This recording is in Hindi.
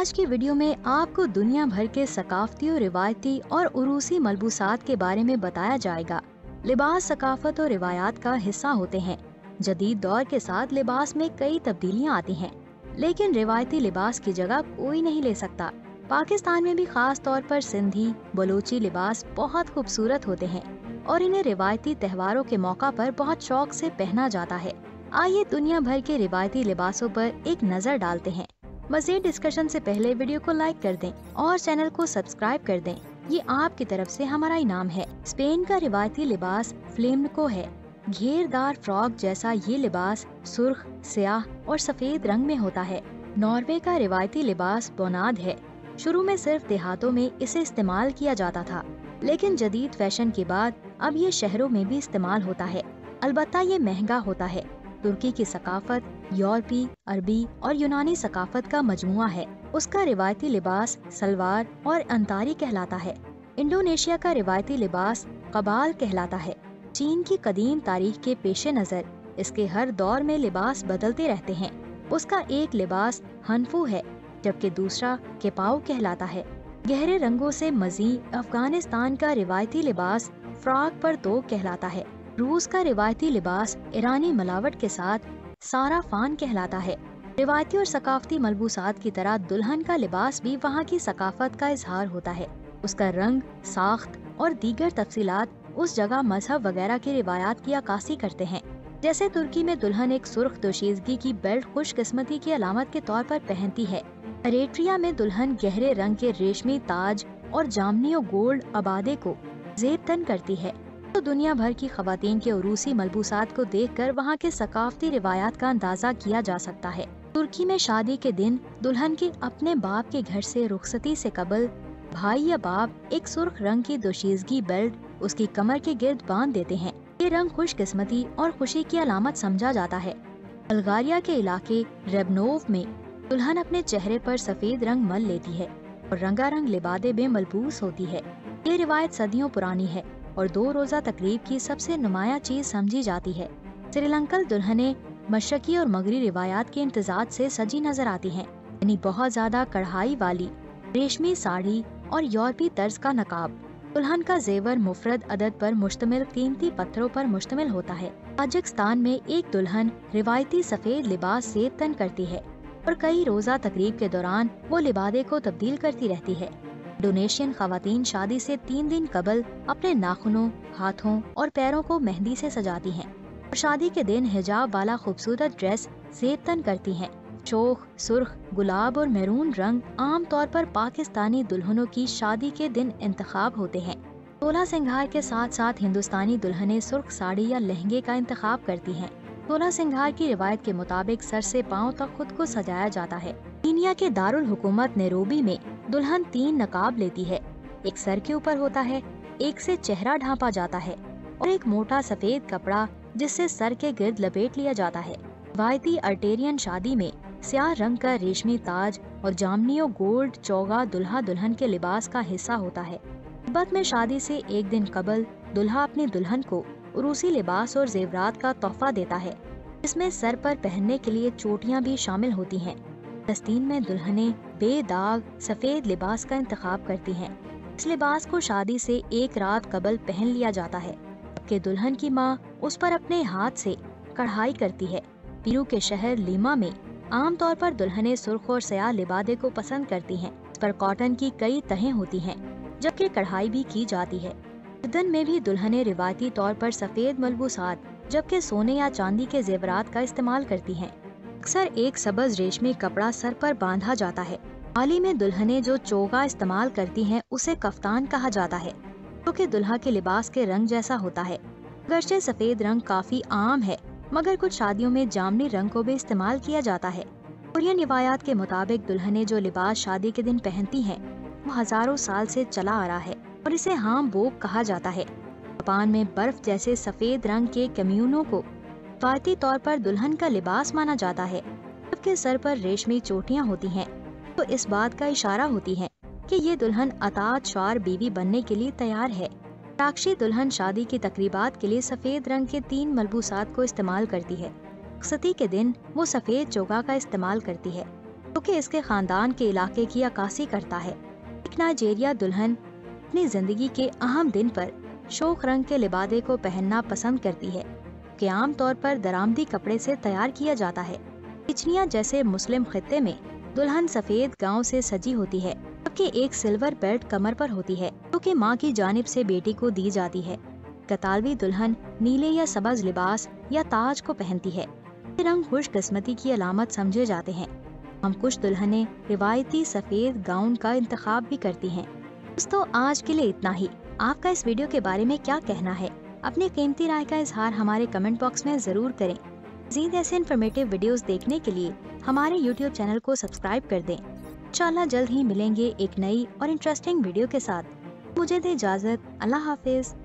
आज की वीडियो में आपको दुनिया भर के सकाफती और रिवायती और उरूसी मलबूसात के बारे में बताया जाएगा। लिबास सकाफत और रिवायात का हिस्सा होते हैं। जदीद दौर के साथ लिबास में कई तब्दीलियां आती हैं, लेकिन रिवायती लिबास की जगह कोई नहीं ले सकता। पाकिस्तान में भी खास तौर पर सिंधी बलोची लिबास बहुत खूबसूरत होते हैं और इन्हें रिवायती त्योहारों के मौका पर बहुत शौक से पहना जाता है। आइए दुनिया भर के रिवायती लिबासों पर एक नज़र डालते हैं। मज़ीद डिस्कशन से पहले वीडियो को लाइक कर दें और चैनल को सब्सक्राइब कर दें। ये आपकी तरफ से हमारा इनाम है। स्पेन का रिवायती लिबास फ्लेमेंको है। घेरदार फ्रॉक जैसा ये लिबास सुर्ख, स्याह और सफेद रंग में होता है। नॉर्वे का रिवायती लिबास बोनाद है। शुरू में सिर्फ देहातों में इसे इस्तेमाल किया जाता था, लेकिन जदीद फैशन के बाद अब ये शहरों में भी इस्तेमाल होता है, अलबत्ता ये महंगा होता है। तुर्की की सकाफत यूरोपी, अरबी और यूनानी सकाफत का मजमुआ है। उसका रिवायती लिबास सलवार और अंतारी कहलाता है। इंडोनेशिया का रिवायती लिबास कबाल कहलाता है। चीन की कदीम तारीख के पेश नज़र इसके हर दौर में लिबास बदलते रहते हैं। उसका एक लिबास हनफो है, जबकि दूसरा कैपाओ कहलाता है। गहरे रंगों से मजी अफगानिस्तान का रिवायती लिबास फ्राक परतोग कहलाता है। रूस का रिवायती लिबास ईरानी मिलावट के साथ साराफान कहलाता है। रिवायती और सकाफती मलबूसात की तरह दुल्हन का लिबास भी वहाँ की सकाफत का इजहार होता है। उसका रंग, साख्त और दीगर तफसीलात उस जगह मजहब वगैरह की रिवायात की अक्कासी करते हैं। जैसे तुर्की में दुल्हन एक सुर्ख दोशीजगी की बेल्ट खुशकिस्मती की अलामत के तौर पर पहनती है। एरिट्रिया में दुल्हन गहरे रंग के रेशमी ताज और जामनी और गोल्ड आबादे को जेबतन करती है। तो दुनिया भर की खवातीन के उरूसी मलबूसात को देखकर वहाँ के सकाफती रिवायात का अंदाजा किया जा सकता है। तुर्की में शादी के दिन दुल्हन के अपने बाप के घर से रुखसती से कबल भाई या बाप एक सुर्ख रंग की दोशीजगी बेल्ट उसकी कमर के गिर्द बांध देते हैं। ये रंग खुशकिस्मती और खुशी की अलामत समझा जाता है। बल्गारिया के इलाके रिबनोव में दुल्हन अपने चेहरे पर सफेद रंग मल लेती है और रंगारंग लिबादे में मलबूस होती है। ये रिवायत सदियों पुरानी है और 2 रोजा तकरीब की सबसे नुमाया चीज समझी जाती है। श्रीलंकल दुल्हने मशरकी और मगरी रिवायात के इम्तजाज से सजी नजर आती हैं, यानी बहुत ज्यादा कढ़ाई वाली रेशमी साड़ी और यूरोपी तर्ज का नकाब। दुल्हन का जेवर मुफरद अदद पर मुश्तमिल कीमती पत्थरों पर मुश्तमिल होता है। ताजिकिस्तान में एक दुल्हन रिवायती सफेद लिबास से तन करती है और कई रोजा तकरीब के दौरान वो लिबादे को तब्दील करती रहती है। इंडोनेशियन खवातीन शादी से 3 दिन कबल अपने नाखूनों, हाथों और पैरों को मेहंदी से सजाती हैं और शादी के दिन हिजाब वाला खूबसूरत ड्रेस जेबतन करती हैं। शोख, सुर्ख, गुलाब और मैरून रंग आमतौर पर पाकिस्तानी दुल्हनों की शादी के दिन इंतखाब होते हैं। 16 सिंगार के साथ साथ हिंदुस्तानी दुल्हनें सुर्ख साड़ी या लहंगे का इंतखाब करती हैं। 16 सिंगार की रिवायत के मुताबिक सर से पाँव तक खुद को सजाया जाता है। कीनिया के दारुल हुकूमत नैरोबी में दुल्हन 3 नकाब लेती है। एक सर के ऊपर होता है, एक से चेहरा ढांपा जाता है और एक मोटा सफेद कपड़ा जिससे सर के गिर्द लपेट लिया जाता है। रिवायती अल्टेरियन शादी में स्याह रंग का रेशमी ताज और जामनी और गोल्ड चौगा दुल्हा दुल्हन के लिबास का हिस्सा होता है। तिब्बत में शादी से 1 दिन कबल दुल्हा अपनी दुल्हन को उरूसी लिबास और जेवरात का तोहफा देता है, इसमें सर पर पहनने के लिए चोटियाँ भी शामिल होती हैं। फलस्तीन में दुल्हनें बेदाग सफेद लिबास का इंतखाब करती हैं। इस लिबास को शादी से 1 रात कबल पहन लिया जाता है कि दुल्हन की माँ उस पर अपने हाथ से कढ़ाई करती है। पीरू के शहर लीमा में आमतौर पर दुल्हनें सुर्ख और स्याह लिबादे को पसंद करती हैं। इस पर कॉटन की कई तहें होती हैं, जबकि कढ़ाई भी की जाती है। उर्दन में भी दुल्हनें रिवायती तौर पर सफेद मलबूसात जबकि सोने या चांदी के जेवरात का इस्तेमाल करती हैं। अक्सर एक सबज रेशमी कपड़ा सर पर बांधा जाता है। हाल ही में दुल्हनें जो चोगा इस्तेमाल करती हैं उसे कफ्तान कहा जाता है, क्योंकि दुल्हा के लिबास के रंग जैसा होता है। अगरचे सफेद रंग काफी आम है, मगर कुछ शादियों में जामनी रंग को भी इस्तेमाल किया जाता है। कोरियन रिवायात के मुताबिक दुल्हनें जो लिबास शादी के दिन पहनती हैं वो हजारों साल से चला आ रहा है और इसे हामबोक कहा जाता है। जापान में बर्फ जैसे सफेद रंग के कम्यूनों को रिवायती तौर पर दुल्हन का लिबास माना जाता है, जबकि सर पर रेशमी चोटियां होती हैं, तो इस बात का इशारा होती है कि ये दुल्हन अतात शार बीवी बनने के लिए तैयार है। राक्षी दुल्हन शादी की तकरीबात के लिए सफेद रंग के 3 मलबूसात को इस्तेमाल करती है। रखसती के दिन वो सफेद चोगा का इस्तेमाल करती है। क्योंकि इसके खानदान के इलाके की अक्कासी करता है। एक नाइजीरिया दुल्हन अपनी जिंदगी के अहम दिन पर शोक रंग के लिबादे को पहनना पसंद करती है, कि आमतौर पर दरामदी कपड़े से तैयार किया जाता है। किचनिया जैसे मुस्लिम खित्ते में दुल्हन सफेद गाउन से सजी होती है, जबकि एक सिल्वर बेल्ट कमर पर होती है, जो कि माँ की जानिब से बेटी को दी जाती है। कतालवी दुल्हन नीले या सबज लिबास या ताज को पहनती है। ये रंग खुशकिस्मती की अलामत समझे जाते हैं। हम कुछ दुल्हनें रिवायती सफेद गाउन का इंतखाब भी करती हैं। दोस्तों, आज के लिए इतना ही। आपका इस वीडियो के बारे में क्या कहना है? अपनी कीमती राय का इजहार हमारे कमेंट बॉक्स में जरूर करें। मज़ीद ऐसे इन्फॉर्मेटिव वीडियोस देखने के लिए हमारे YouTube चैनल को सब्सक्राइब कर दें। इंशाल्लाह जल्द ही मिलेंगे एक नई और इंटरेस्टिंग वीडियो के साथ। मुझे दे इजाज़त, अल्लाह हाफिज।